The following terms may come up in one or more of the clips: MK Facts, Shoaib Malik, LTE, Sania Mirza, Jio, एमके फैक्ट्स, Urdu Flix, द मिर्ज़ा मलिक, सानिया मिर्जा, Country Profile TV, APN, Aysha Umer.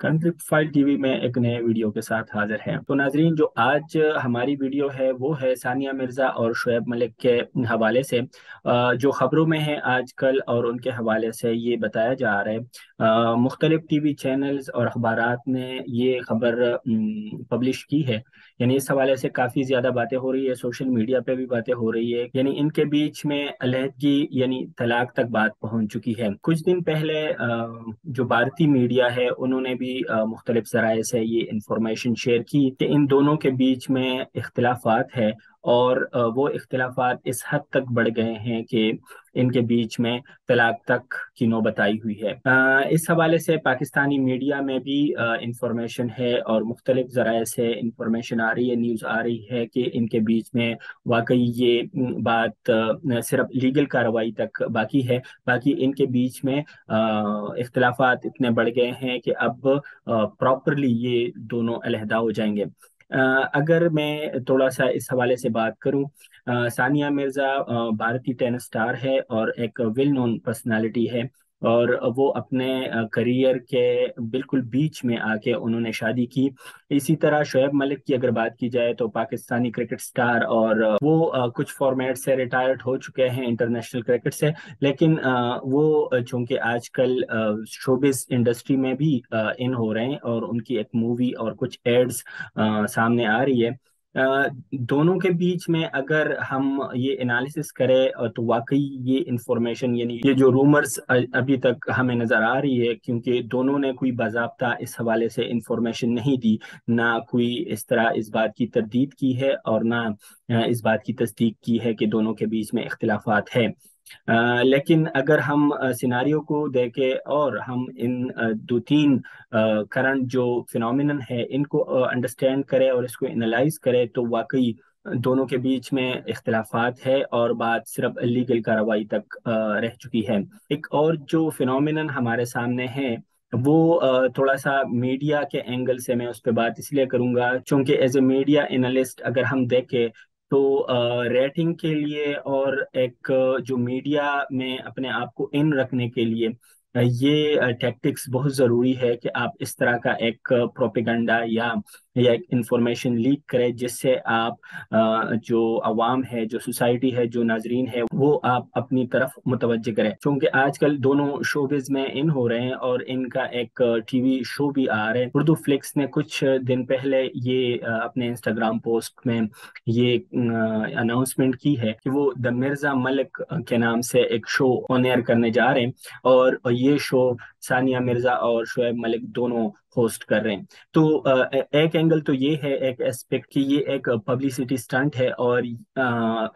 Country profile TV में एक नए वीडियो के साथ हाजिर हैं। तो नाजरीन, जो आज हमारी वीडियो है वो है सानिया मिर्जा और शोएब मलिक के हवाले से जो खबरों में है आजकल, और उनके हवाले से ये बताया जा रहा है। मुख्तलिफ टीवी चैनल्स और अखबारात ने ये खबर पब्लिश की है, यानी इस हवाले से काफ़ी ज़्यादा बातें हो रही है, सोशल मीडिया पर भी बातें हो रही है। यानी इनके बीच में अलहदगी यानी तलाक तक बात पहुँच चुकी है। कुछ दिन पहले जो भारतीय मीडिया है उन्होंने मुख्तलिफ जराए से ये इंफॉर्मेशन शेयर की कि इन दोनों के बीच में इख्तिलाफात है, और वो इख्तिलाफात इस हद तक बढ़ गए हैं कि इनके बीच में तलाक तक की नौबत आई हुई है। इस हवाले से पाकिस्तानी मीडिया में भी इंफॉर्मेशन है और मुख्तलिफ जराए से इंफॉर्मेशन आ रही है, न्यूज़ आ रही है कि इनके बीच में वाकई ये बात सिर्फ लीगल कार्रवाई तक बाकी है। बाकी इनके बीच में इख्तिलाफात इतने बढ़ गए हैं कि अब प्रॉपरली ये दोनों अलहदा हो जाएंगे। अगर मैं थोड़ा सा इस हवाले से बात करूं, सानिया मिर्ज़ा भारतीय टेनिस स्टार है और एक वेल नोन पर्सनालिटी है, और वो अपने करियर के बिल्कुल बीच में आके उन्होंने शादी की। इसी तरह शोएब मलिक की अगर बात की जाए तो पाकिस्तानी क्रिकेट स्टार, और वो कुछ फॉर्मेट से रिटायर्ड हो चुके हैं इंटरनेशनल क्रिकेट से, लेकिन वो चूँकि आजकल शोबिज़ इंडस्ट्री में भी इन हो रहे हैं, और उनकी एक मूवी और कुछ एड्स सामने आ रही है। दोनों के बीच में अगर हम ये एनालिसिस करें तो वाकई ये इंफॉर्मेशन यानी ये जो रूमर्स अभी तक हमें नज़र आ रही है, क्योंकि दोनों ने कोई बाज़ाब्ता इस हवाले से इंफॉर्मेशन नहीं दी, ना कोई इस तरह इस बात की तरदीद की है और ना इस बात की तस्दीक की है कि दोनों के बीच में इख्तिलाफात है। लेकिन अगर हम सिनारियों को देखें और हम इन दो तीन करंट जो फिनोमिनन है इनको अंडरस्टैंड करें और इसको एनालाइज करें, तो वाकई दोनों के बीच में इख्तिलाफात है और बात सिर्फ लीगल कार्रवाई तक रह चुकी है। एक और जो फिनोमिनन हमारे सामने है वो थोड़ा सा मीडिया के एंगल से मैं उस पर बात इसलिए करूँगा, चूँकि एज ए मीडिया एनालिस्ट अगर हम देखें तो रेटिंग के लिए और एक जो मीडिया में अपने आप को इन रखने के लिए ये टैक्टिक्स बहुत ज़रूरी है कि आप इस तरह का एक प्रोपेगेंडा या एक इंफॉर्मेशन लीक करें, जिससे आप जो अवाम है, जो सोसाइटी है, जो नाजरीन है, वो आप अपनी तरफ मुतवज्जह करें। क्योंकि आजकल दोनों शोबिज़ में इन हो रहे हैं और इनका एक टीवी शो भी आ रहा है। उर्दू फ्लिक्स ने कुछ दिन पहले ये अपने इंस्टाग्राम पोस्ट में ये अनाउंसमेंट की है कि वो द मिर्ज़ा मलिक के नाम से एक शो ऑन एयर करने जा रहे हैं, और ये शो सानिया मिर्ज़ा और शोएब मलिक दोनों होस्ट कर रहे हैं। तो एक एंगल तो ये है, एक एस्पेक्ट कि ये एक पब्लिसिटी स्टंट है और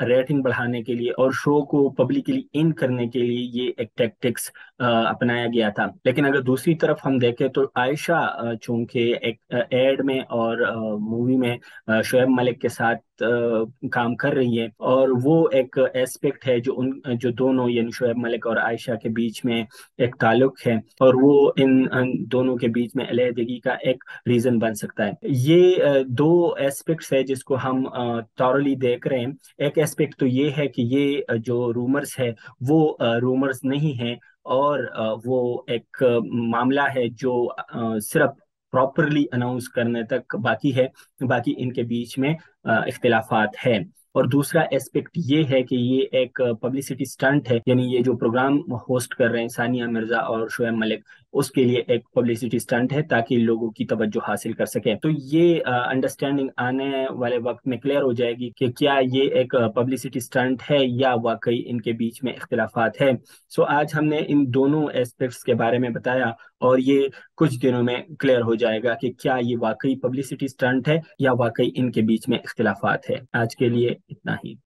रेटिंग बढ़ाने के लिए और शो को पब्लिकली इन करने के लिए ये एक टैक्टिक्स अपनाया गया था। लेकिन अगर दूसरी तरफ हम देखें तो आयशा चूंकि एक एड में और मूवी में शोएब मलिक के साथ काम कर रही है, और वो एक एस्पेक्ट है जो दोनों यानी शोएब मलिक और आयशा के बीच में एक ताल्लुक है, और वो इन दोनों के बीच में अलहदगी का एक रीजन बन सकता है। ये दो एस्पेक्ट्स है जिसको हम थॉरली देख रहे हैं। एक एस्पेक्ट तो ये है कि ये जो रूमर्स है वो रूमर्स नहीं है, और वो एक मामला है जो सिर्फ प्रॉपरली अनाउंस करने तक बाकी है। बाकी इनके बीच में इख्तिलाफात है। और दूसरा एस्पेक्ट ये है कि ये एक पब्लिसिटी स्टंट है, यानी ये जो प्रोग्राम होस्ट कर रहे हैं सानिया मिर्ज़ा और शोएब मलिक, उसके लिए एक पब्लिसिटी स्टंट है ताकि लोगों की तवज्जो हासिल कर सकें। तो ये अंडरस्टैंडिंग आने वाले वक्त में क्लियर हो जाएगी कि क्या ये एक पब्लिसिटी स्टंट है या वाकई इनके बीच में इख्तिलाफात है। सो आज हमने इन दोनों एस्पेक्ट्स के बारे में बताया, और ये कुछ दिनों में क्लियर हो जाएगा कि क्या ये वाकई पब्लिसिटी स्टंट है या वाकई इनके बीच में इख्तिलाफात है। आज के लिए इतना ही।